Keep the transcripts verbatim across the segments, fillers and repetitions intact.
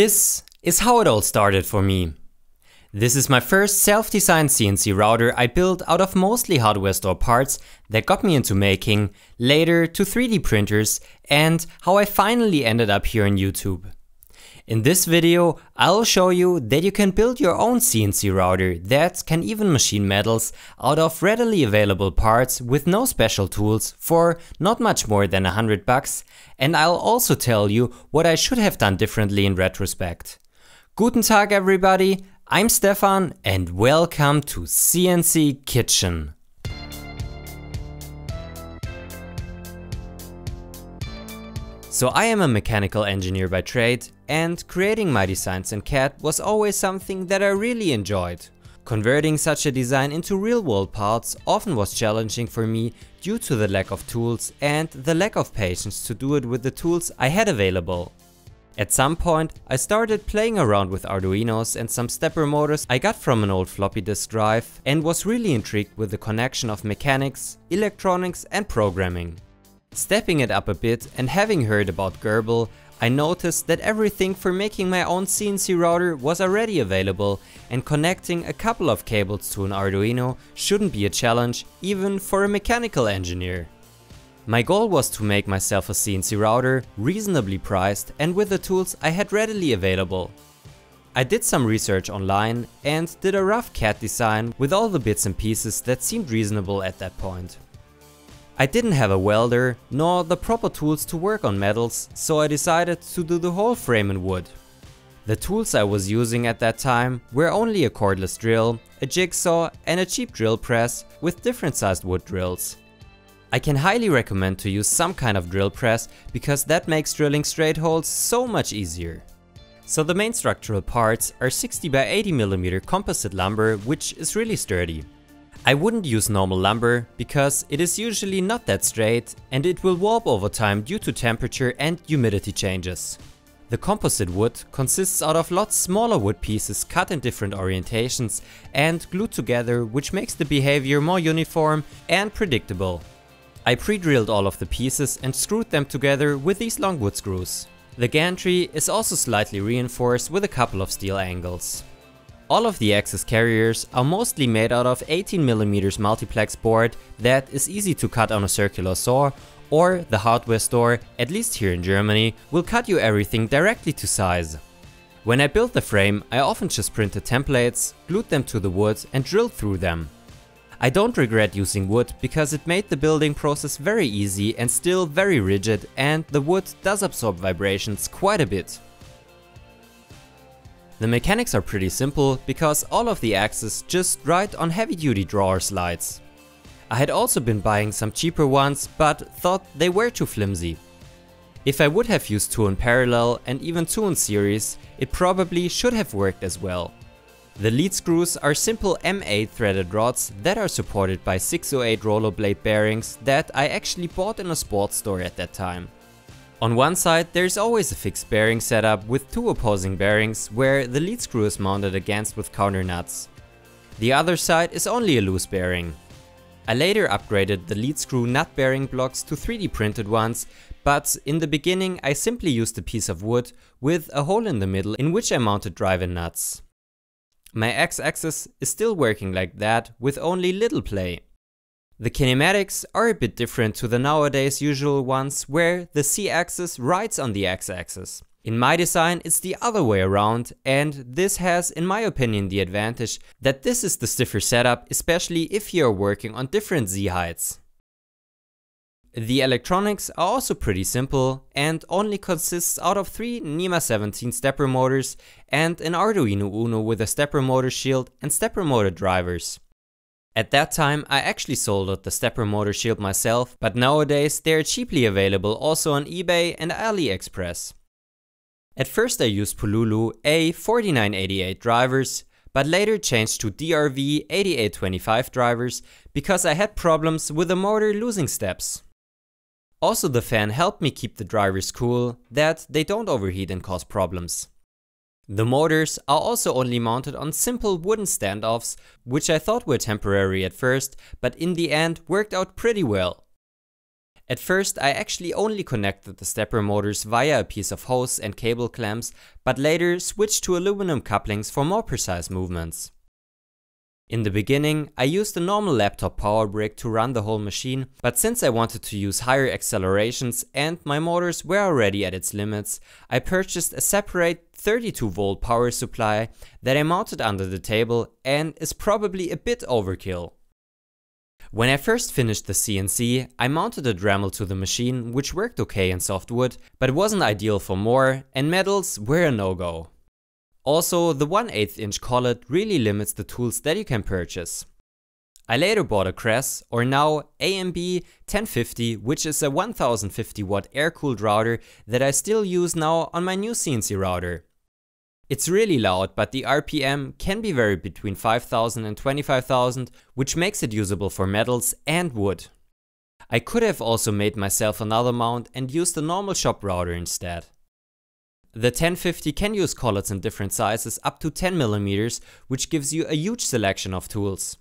This is how it all started for me. This is my first self-designed C N C router I built out of mostly hardware store parts that got me into making, later to three D printers, and how I finally ended up here on YouTube. In this video, I'll show you that you can build your own C N C router that can even machine metals out of readily available parts with no special tools for not much more than a hundred bucks, and I'll also tell you what I should have done differently in retrospect. Guten Tag everybody! I'm Stefan and welcome to C N C Kitchen. So I am a mechanical engineer by trade, and creating my designs in C A D was always something that I really enjoyed. Converting such a design into real-world parts often was challenging for me due to the lack of tools and the lack of patience to do it with the tools I had available. At some point, I started playing around with Arduinos and some stepper motors I got from an old floppy disk drive, and was really intrigued with the connection of mechanics, electronics and programming. Stepping it up a bit and having heard about G R B L, I noticed that everything for making my own C N C router was already available, and connecting a couple of cables to an Arduino shouldn't be a challenge, even for a mechanical engineer. My goal was to make myself a C N C router, reasonably priced and with the tools I had readily available. I did some research online and did a rough C A D design with all the bits and pieces that seemed reasonable at that point. I didn't have a welder nor the proper tools to work on metals, so I decided to do the whole frame in wood. The tools I was using at that time were only a cordless drill, a jigsaw and a cheap drill press with different sized wood drills. I can highly recommend to use some kind of drill press because that makes drilling straight holes so much easier. So the main structural parts are sixty by eighty millimeter composite lumber, which is really sturdy. I wouldn't use normal lumber because it is usually not that straight and it will warp over time due to temperature and humidity changes. The composite wood consists out of lots smaller wood pieces cut in different orientations and glued together, which makes the behavior more uniform and predictable. I pre-drilled all of the pieces and screwed them together with these long wood screws. The gantry is also slightly reinforced with a couple of steel angles. All of the axis carriers are mostly made out of eighteen millimeter multiplex board that is easy to cut on a circular saw, or the hardware store, at least here in Germany, will cut you everything directly to size. When I built the frame, I often just printed templates, glued them to the wood and drilled through them. I don't regret using wood because it made the building process very easy and still very rigid, and the wood does absorb vibrations quite a bit. The mechanics are pretty simple because all of the axes just ride on heavy-duty drawer slides. I had also been buying some cheaper ones but thought they were too flimsy. If I would have used two in parallel and even two in series, it probably should have worked as well. The lead screws are simple M eight threaded rods that are supported by six oh eight roller blade bearings that I actually bought in a sports store at that time. On one side there is always a fixed bearing setup with two opposing bearings where the lead screw is mounted against with counter nuts. The other side is only a loose bearing. I later upgraded the lead screw nut bearing blocks to three D printed ones, but in the beginning I simply used a piece of wood with a hole in the middle in which I mounted drive-in nuts. My x-axis is still working like that with only little play. The kinematics are a bit different to the nowadays usual ones where the c-axis rides on the x-axis. In my design it's the other way around, and this has in my opinion the advantage that this is the stiffer setup, especially if you are working on different z-heights. The electronics are also pretty simple and only consists out of three NEMA seventeen stepper motors and an Arduino Uno with a stepper motor shield and stepper motor drivers. At that time I actually soldered the stepper motor shield myself, but nowadays they are cheaply available also on eBay and AliExpress. At first I used Pololu A four nine eight eight drivers, but later changed to D R V eight eight two five drivers because I had problems with the motor losing steps. Also, the fan helped me keep the drivers cool, that they don't overheat and cause problems. The motors are also only mounted on simple wooden standoffs, which I thought were temporary at first, but in the end worked out pretty well. At first I actually only connected the stepper motors via a piece of hose and cable clamps, but later switched to aluminum couplings for more precise movements. In the beginning, I used a normal laptop power brick to run the whole machine, but since I wanted to use higher accelerations and my motors were already at its limits, I purchased a separate thirty-two volt power supply that I mounted under the table and is probably a bit overkill. When I first finished the C N C, I mounted a Dremel to the machine, which worked okay in soft wood, but wasn't ideal for more, and metals were a no-go. Also, the one eighth inch collet really limits the tools that you can purchase. I later bought a Kress, or now A M B ten fifty, which is a one thousand fifty watt air-cooled router that I still use now on my new C N C router. It's really loud, but the R P M can be varied between five thousand and twenty-five thousand, which makes it usable for metals and wood. I could have also made myself another mount and used a normal shop router instead. The ten fifty can use collets in different sizes up to ten millimeters, which gives you a huge selection of tools.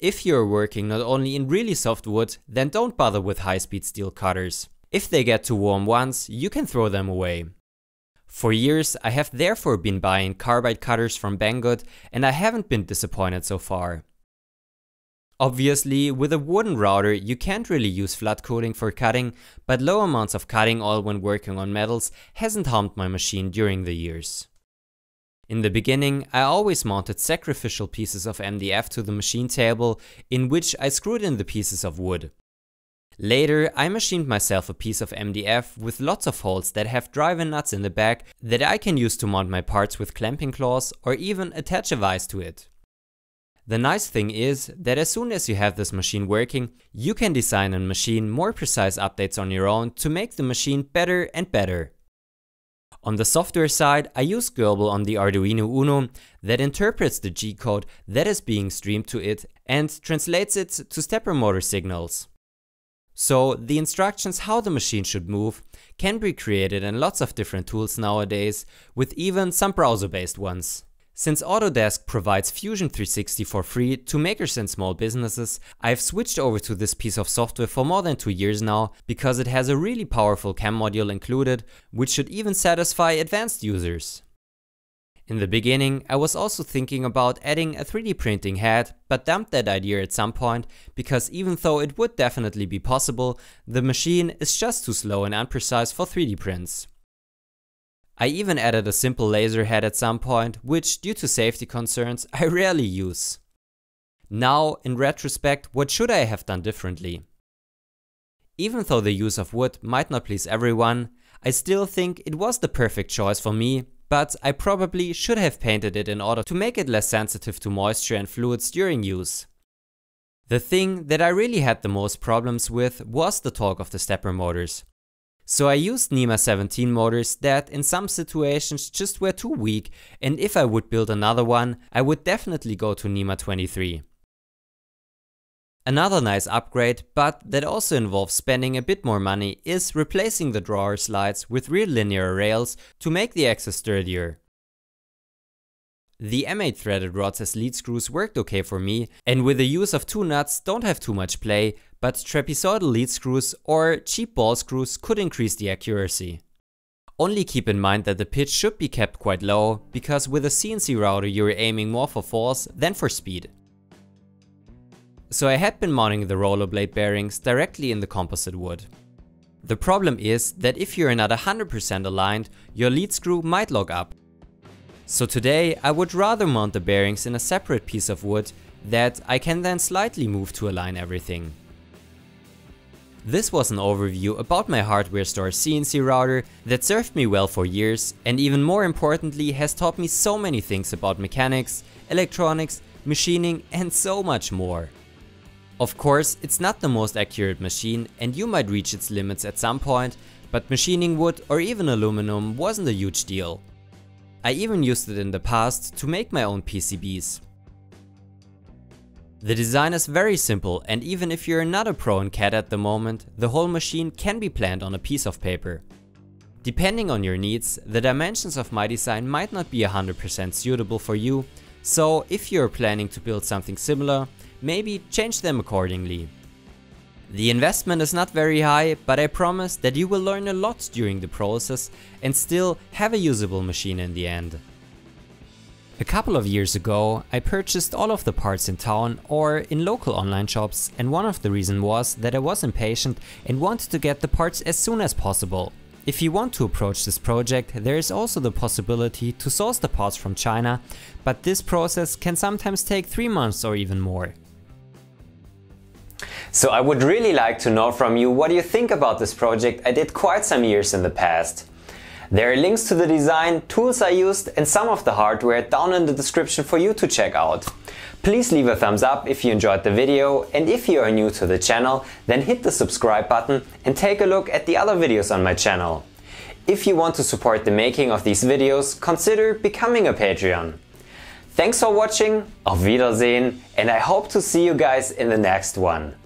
If you're working not only in really soft wood, then don't bother with high-speed steel cutters. If they get too warm once, you can throw them away. For years, I have therefore been buying carbide cutters from Banggood, and I haven't been disappointed so far. Obviously, with a wooden router you can't really use flat coating for cutting, but low amounts of cutting oil when working on metals hasn't harmed my machine during the years. In the beginning, I always mounted sacrificial pieces of M D F to the machine table, in which I screwed in the pieces of wood. Later, I machined myself a piece of M D F with lots of holes that have driver nuts in the back that I can use to mount my parts with clamping claws or even attach a vise to it. The nice thing is that as soon as you have this machine working, you can design and machine more precise updates on your own to make the machine better and better. On the software side, I use G R B L on the Arduino Uno that interprets the G code that is being streamed to it and translates it to stepper motor signals. So the instructions how the machine should move can be created in lots of different tools nowadays, with even some browser-based ones. Since Autodesk provides Fusion three sixty for free to makers and small businesses, I've switched over to this piece of software for more than two years now because it has a really powerful C A M module included, which should even satisfy advanced users. In the beginning, I was also thinking about adding a three D printing head, but dumped that idea at some point because even though it would definitely be possible, the machine is just too slow and unprecise for three D prints. I even added a simple laser head at some point, which, due to safety concerns, I rarely use. Now, in retrospect, what should I have done differently? Even though the use of wood might not please everyone, I still think it was the perfect choice for me, but I probably should have painted it in order to make it less sensitive to moisture and fluids during use. The thing that I really had the most problems with was the torque of the stepper motors. So I used NEMA seventeen motors that in some situations just were too weak, and if I would build another one, I would definitely go to NEMA twenty-three. Another nice upgrade, but that also involves spending a bit more money, is replacing the drawer slides with real linear rails to make the axis sturdier. The M eight threaded rods as lead screws worked okay for me, and with the use of two nuts don't have too much play, but trapezoidal lead screws or cheap ball screws could increase the accuracy. Only keep in mind that the pitch should be kept quite low, because with a C N C router you're aiming more for force than for speed. So I had been mounting the roller blade bearings directly in the composite wood. The problem is that if you're not one hundred percent aligned, your lead screw might lock up. So today I would rather mount the bearings in a separate piece of wood that I can then slightly move to align everything. This was an overview about my hardware store C N C router that served me well for years and even more importantly has taught me so many things about mechanics, electronics, machining and so much more. Of course, it's not the most accurate machine and you might reach its limits at some point, but machining wood or even aluminum wasn't a huge deal. I even used it in the past to make my own P C Bs. The design is very simple and even if you're not a pro in C A D at the moment, the whole machine can be planned on a piece of paper. Depending on your needs, the dimensions of my design might not be one hundred percent suitable for you, so if you're planning to build something similar, maybe change them accordingly. The investment is not very high, but I promise that you will learn a lot during the process and still have a usable machine in the end. A couple of years ago, I purchased all of the parts in town or in local online shops, and one of the reasons was that I was impatient and wanted to get the parts as soon as possible. If you want to approach this project, there is also the possibility to source the parts from China, but this process can sometimes take three months or even more. So I would really like to know from you what you think about this project I did quite some years in the past. There are links to the design, tools I used and some of the hardware down in the description for you to check out. Please leave a thumbs up if you enjoyed the video, and if you are new to the channel, then hit the subscribe button and take a look at the other videos on my channel. If you want to support the making of these videos, consider becoming a Patreon. Thanks for watching, auf Wiedersehen, and I hope to see you guys in the next one.